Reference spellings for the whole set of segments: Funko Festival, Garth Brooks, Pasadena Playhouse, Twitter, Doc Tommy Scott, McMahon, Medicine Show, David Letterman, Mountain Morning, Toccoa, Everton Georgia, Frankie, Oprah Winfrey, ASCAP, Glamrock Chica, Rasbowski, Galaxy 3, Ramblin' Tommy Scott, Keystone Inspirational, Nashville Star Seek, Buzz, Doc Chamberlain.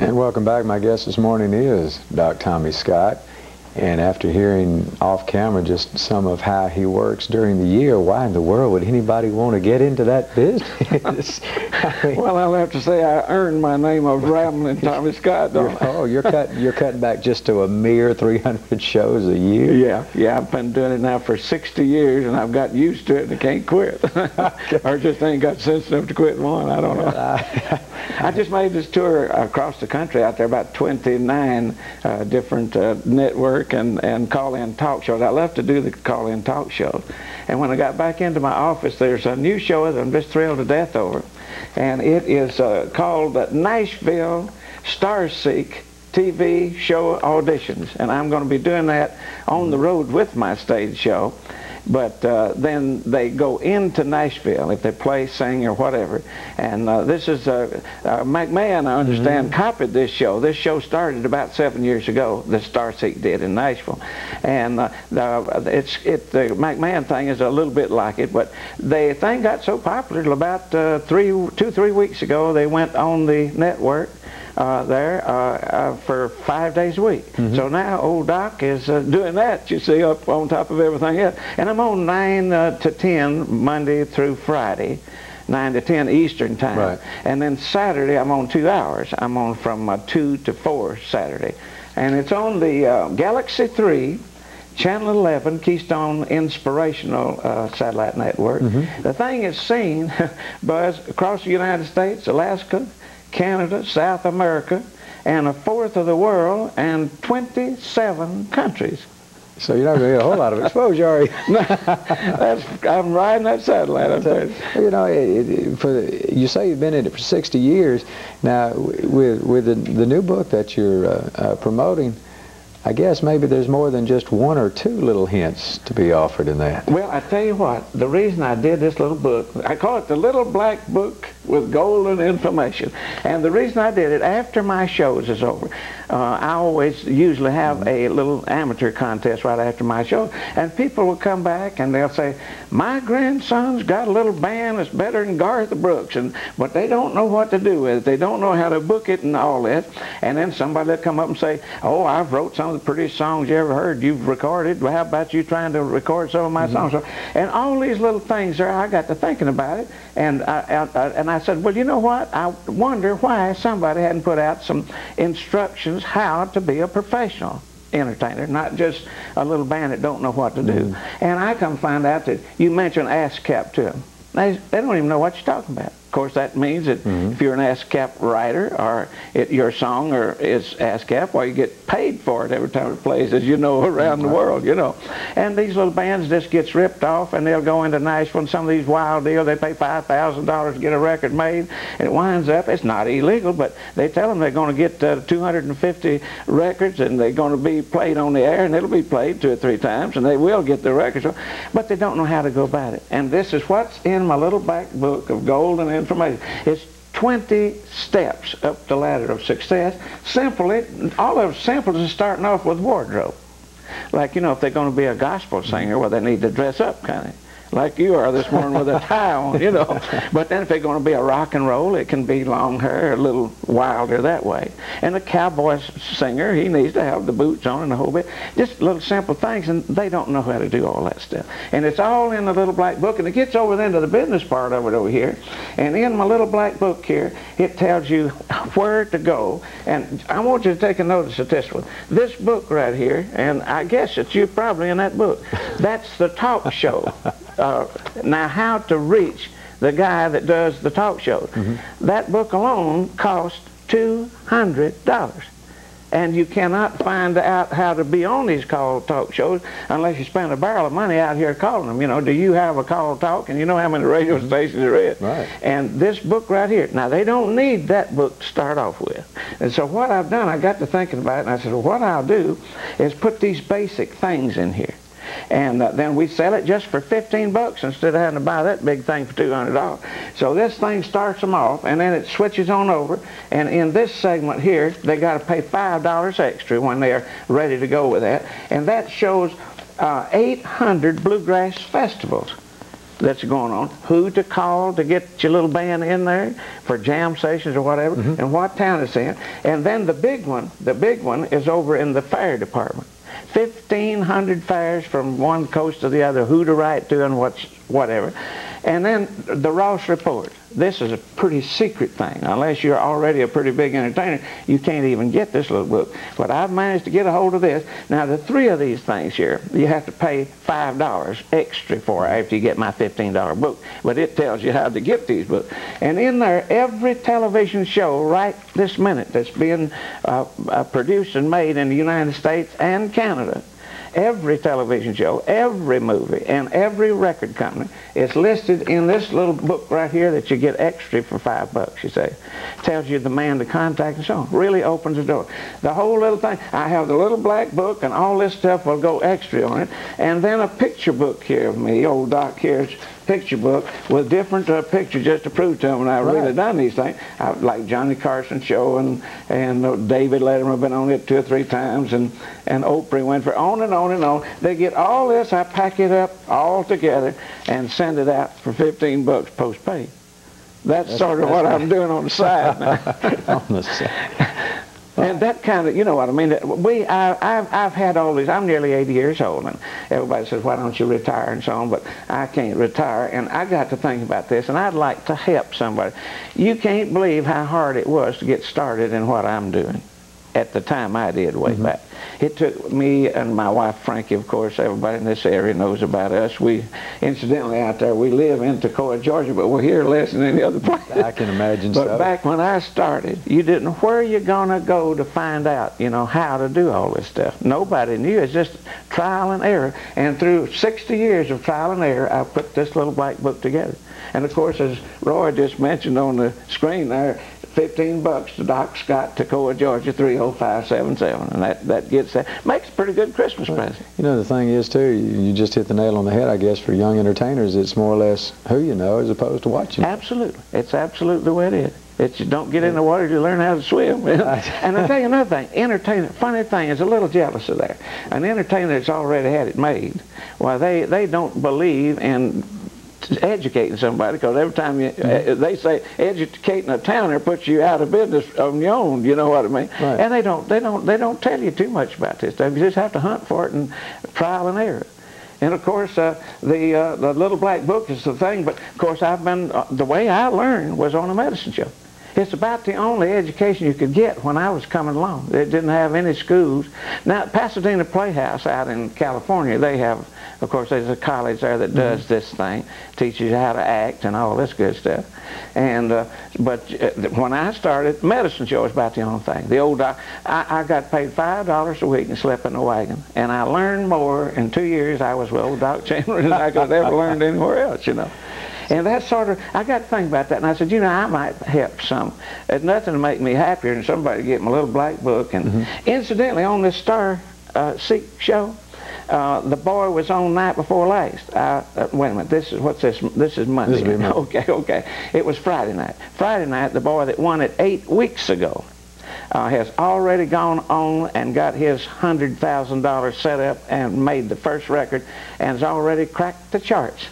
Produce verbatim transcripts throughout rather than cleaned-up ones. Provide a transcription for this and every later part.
And welcome back. My guest this morning is Doc Tommy Scott. And after hearing off camera just some of how he works during the year, why in the world would anybody want to get into that business? I mean, well, I'll have to say I earned my name of Ramblin' Tommy Scott, don't I? Oh, you're, cut, you're cutting back just to a mere three hundred shows a year? Yeah, yeah, I've been doing it now for sixty years, and I've got used to it and I can't quit. Or just ain't got sense enough to quit one, I don't know. I, I, I just made this tour across the country out there, about twenty-nine uh, different uh, networks. And, and call-in talk shows. I love to do the call-in talk shows. And when I got back into my office, there's a new show that I'm just thrilled to death over. And it is uh, called the Nashville Star Seek T V Show Auditions. And I'm going to be doing that on the road with my stage show. But uh, then they go into Nashville if they play, sing, or whatever. And uh, this is, uh, uh, McMahon, I understand, mm-hmm. copied this show. This show started about seven years ago, the Star Seek did in Nashville. And uh, the, it's, it, the McMahon thing is a little bit like it, but the thing got so popular till about uh, three, two, three weeks ago, they went on the network. Uh, there uh, uh, for five days a week. Mm-hmm. So now old Doc is uh, doing that, you see, up on top of everything else. And I'm on nine uh, to ten Monday through Friday, nine to ten Eastern time. Right. And then Saturday I'm on two hours. I'm on from uh, two to four Saturday. And it's on the uh, Galaxy three, Channel eleven, Keystone Inspirational uh, Satellite Network. Mm-hmm. The thing is seen, Buzz, across the United States, Alaska, Canada, South America, and a fourth of the world, and twenty-seven countries. So you're not going to get a whole lot of exposure, are you? No, that's, I'm riding that satellite. I'm saying. You know, it, it, for you say you've been in it for sixty years. Now, with with the, the new book that you're uh, uh, promoting, I guess maybe there's more than just one or two little hints to be offered in that. Well, I tell you what, the reason I did this little book, I call it the Little Black Book with Golden Information. And the reason I did it, after my shows is over, uh, I always usually have a little amateur contest right after my show. And people will come back and they'll say, my grandson's got a little band that's better than Garth Brooks, and but they don't know what to do with it. They don't know how to book it and all that. And then somebody will come up and say, oh, I've wrote something. The prettiest songs you ever heard you've recorded. Well, how about you trying to record some of my mm-hmm. songs? And all these little things there, I got to thinking about it, and I, I, I, and I said, well, you know what? I wonder why somebody hadn't put out some instructions how to be a professional entertainer, not just a little band that don't know what to do. Mm-hmm. And I come find out that you mentioned ASCAP to them. They, they don't even know what you're talking about. Of course, that means that mm-hmm. if you're an ASCAP writer, or it, your song or is ASCAP, well, you get paid for it every time it plays, as you know, around the world, you know. And these little bands just gets ripped off, and they'll go into Nashville, and some of these wild deals, they pay five thousand dollars to get a record made, and it winds up, it's not illegal, but they tell them they're going to get uh, two hundred fifty records, and they're going to be played on the air, and it'll be played two or three times, and they will get the records, but they don't know how to go about it. And this is what's in my little back book of golden information. It's twenty steps up the ladder of success. Simply, all of samples is starting off with wardrobe. Like, you know, if they're going to be a gospel singer, well, they need to dress up kind of. Like you are this morning with a tie on, you know. But then if they're going to be a rock and roll, it can be long hair, a little wilder that way. And a cowboy singer, he needs to have the boots on and the whole bit. Just little simple things, and they don't know how to do all that stuff. And it's all in the little black book, and it gets over then to the business part of it over here. And in my little black book here, it tells you where to go. And I want you to take a notice of this one. This book right here, and I guess it's you probably in that book, that's the talk show. Uh, now, how to reach the guy that does the talk shows. Mm-hmm. That book alone costs two hundred dollars. And you cannot find out how to be on these call talk shows unless you spend a barrel of money out here calling them. You know, do you have a call talk? And you know how many radio stations are at. Right. And this book right here. Now, they don't need that book to start off with. And so what I've done, I got to thinking about it, and I said, well, what I'll do is put these basic things in here. And uh, then we sell it just for fifteen bucks instead of having to buy that big thing for two hundred dollars. So this thing starts them off, and then it switches on over. And in this segment here, they got to pay five dollars extra when they're ready to go with that. And that shows uh, eight hundred bluegrass festivals that's going on, who to call to get your little band in there for jam sessions or whatever, mm-hmm. and what town it's in. And then the big one, the big one is over in the fire department. fifteen hundred fires from one coast to the other, who to write to and what's, whatever. And then the Ross Report. This is a pretty secret thing. Unless you're already a pretty big entertainer, you can't even get this little book. But I've managed to get a hold of this. Now, the three of these things here, you have to pay five dollars extra for after you get my fifteen dollar book. But it tells you how to get these books. And in there, every television show right this minute that's being uh, uh, produced and made in the United States and Canada, every television show, every movie, and every record company is listed in this little book right here that you get extra for five bucks, you say. Tells you the man to contact and so on. Really opens the door. The whole little thing. I have the little black book and all this stuff will go extra on it. And then a picture book here of me, old Doc here's picture book with different uh, pictures just to prove to them and I've right. really done these things. I, like Johnny Carson's show and, and uh, David Letterman have been on it two or three times and, and Oprah Winfrey, on and on. On and on. They get all this, I pack it up all together and send it out for fifteen bucks post-paid. That's, that's sort of that's what right. I'm doing on the side now. On the side. And that kind of, you know what I mean? We, I, I've, I've had all these, I'm nearly eighty years old and everybody says, why don't you retire and so on, but I can't retire and I got to think about this and I'd like to help somebody. You can't believe how hard it was to get started in what I'm doing. At the time I did way mm-hmm. back. It took me and my wife Frankie, of course, everybody in this area knows about us. We, incidentally out there, we live in Toccoa, Georgia, but we're here less than any other place. I can imagine but so. But back when I started, you didn't, where are you going to go to find out, you know, how to do all this stuff? Nobody knew. It's just trial and error. And through sixty years of trial and error, I put this little black book together. And of course, as Roy just mentioned on the screen there, fifteen bucks to Doc Scott, Toccoa, Georgia, three oh five seven seven. And that, that gets that. Makes a pretty good Christmas present. You know, the thing is, too, you just hit the nail on the head, I guess, for young entertainers. It's more or less who you know as opposed to what you know. Absolutely. It's absolutely the way it is. It's you don't get in the water, you learn how to swim. And I'll tell you another thing, entertainer, funny thing is a little jealous of that. An entertainer that's already had it made, well, they, they don't believe in educating somebody, because every time you, mm-hmm. they say educating a towner puts you out of business on your own, you know what I mean? Right. And they don't, they don't, they don't tell you too much about this stuff. You just have to hunt for it and trial and error. And of course, uh, the uh, the little black book is the thing. But of course, I've been uh, the way I learned was on a medicine show. It's about the only education you could get when I was coming along. They didn't have any schools. Now, Pasadena Playhouse out in California, they have, of course, there's a college there that does mm-hmm. this thing, teaches you how to act and all this good stuff. And uh, but uh, when I started, medicine show was about the only thing. The old doc, I, I got paid five dollars a week and slept in the wagon, and I learned more in two years. I was with old Doc Chamberlain than I could have ever learned anywhere else, you know. And that sort of, I got to think about that, and I said, you know, I might help some. There's nothing to make me happier than somebody getting my little black book. And mm-hmm. incidentally, on this Star uh, Seek show, uh, the boy was on night before last. I, uh, wait a minute, this is, what's this? This is Monday. This will be Monday. Okay, okay. It was Friday night. Friday night, the boy that won it eight weeks ago uh, has already gone on and got his one hundred thousand dollars set up and made the first record and has already cracked the charts.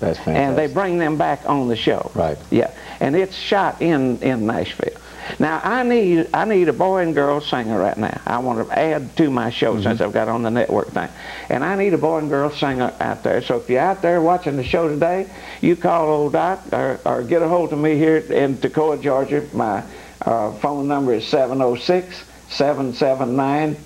That's fantastic. And they bring them back on the show. Right. Yeah. And it's shot in, in Nashville. Now, I need I need a boy and girl singer right now. I want to add to my show mm-hmm. since I've got on the network thing. And I need a boy and girl singer out there. So if you're out there watching the show today, you call old Doc or, or get a hold of me here in Toccoa, Georgia. My uh, phone number is seven oh six, seven seven nine,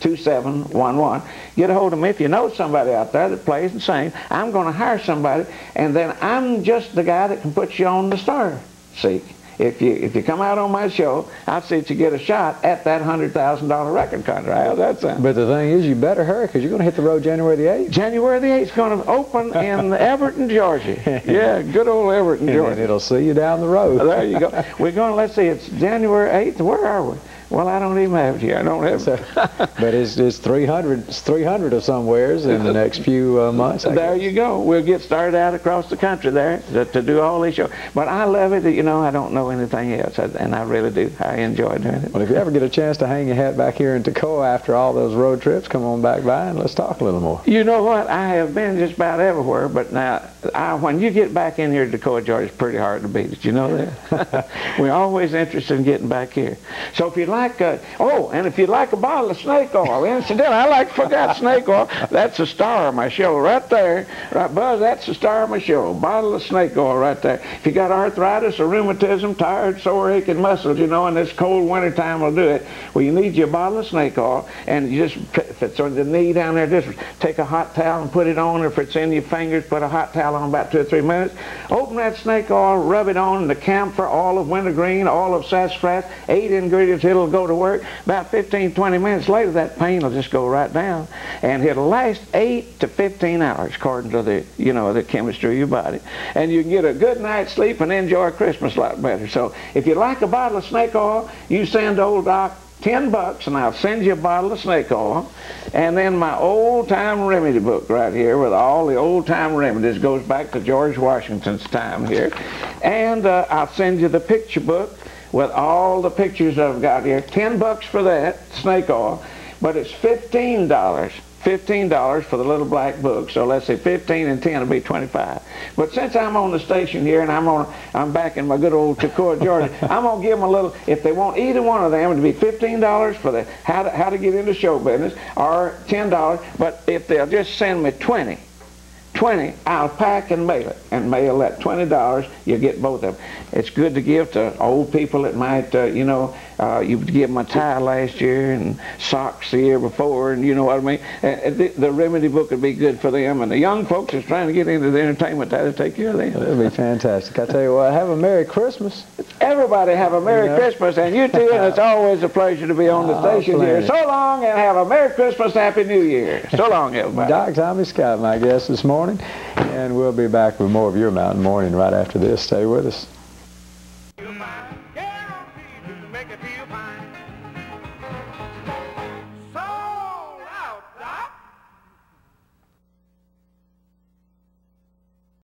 two seven one one. Get a hold of me if you know somebody out there that plays and sings. I'm going to hire somebody, and then I'm just the guy that can put you on the Star Seek. If you if you come out on my show, I'll see that you get a shot at that one hundred thousand dollar record contract. How's that sound? But the thing is, you better hurry, because you're going to hit the road January the eighth. January the eighth is going to open in Everton, Georgia. Yeah, good old Everton, Georgia. And it'll see you down the road. There you go. We're going, let's see, it's January eighth. Where are we? Well, I don't even have it here. I don't have it. But it's, it's three hundred. It's three hundred of somewheres in the next few uh, months. I there guess. You go. We'll get started out across the country there to, to do all these shows. But I love it. You know, I don't know anything else, I, and I really do. I enjoy doing it. Well, if you ever get a chance to hang your hat back here in Toccoa after all those road trips, come on back by and let's talk a little more. You know what? I have been just about everywhere, but now I, when you get back in here to Toccoa, Georgia, it's pretty hard to beat it. You know that? We're always interested in getting back here. So if you like, a, oh, and if you like a bottle of snake oil, incidentally, I like forgot snake oil. That's the star of my show right there. Right, Buzz, that's the star of my show. Bottle of snake oil right there. If you got arthritis or rheumatism, tired, sore, aching muscles, you know, and this cold winter time will do it. Well, you need your bottle of snake oil, and you just, if it's on the knee down there, just take a hot towel and put it on, or if it's in your fingers, put a hot towel on about two or three minutes. Open that snake oil, rub it on the camphor, olive, wintergreen, olive, sassafras, eight ingredients, it'll go to work. About fifteen, twenty minutes later, that pain will just go right down. And it'll last eight to fifteen hours, according to the, you know, the chemistry of your body. And you can get a good night's sleep and enjoy Christmas a lot better. So if you like a bottle of snake oil, you send old Doc ten bucks and I'll send you a bottle of snake oil, and then my old time remedy book right here with all the old time remedies, goes back to George Washington's time here, and uh, I'll send you the picture book with all the pictures I've got here. Ten bucks for that snake oil, but it's fifteen dollars fifteen dollars for the little black book. So let's say fifteen and ten will be twenty-five. But since I'm on the station here and I'm on, I'm back in my good old Toccoa, Georgia, I'm gonna give them a little. If they want either one of them, it'll be fifteen dollars for the how to how to get into show business, or ten dollars. But if they'll just send me twenty. twenty, I'll pack and mail it, and mail that twenty dollars, you get both of them. It's good to give to old people that might, uh, you know, uh, you give them a tie last year and socks the year before, and you know what I mean. Uh, the, the remedy book would be good for them, and the young folks that's trying to get into the entertainment, that'll take care of them. That'd be fantastic. I tell you what, have a Merry Christmas. Everybody have a Merry you know? Christmas, and you too, and it's always a pleasure to be on the oh, station plenty. Here. So long, and have a Merry Christmas, Happy New Year. So long, everybody. Doc Tommy Scott, my guest this morning. And we'll be back with more of your Mountain Morning right after this. Stay with us.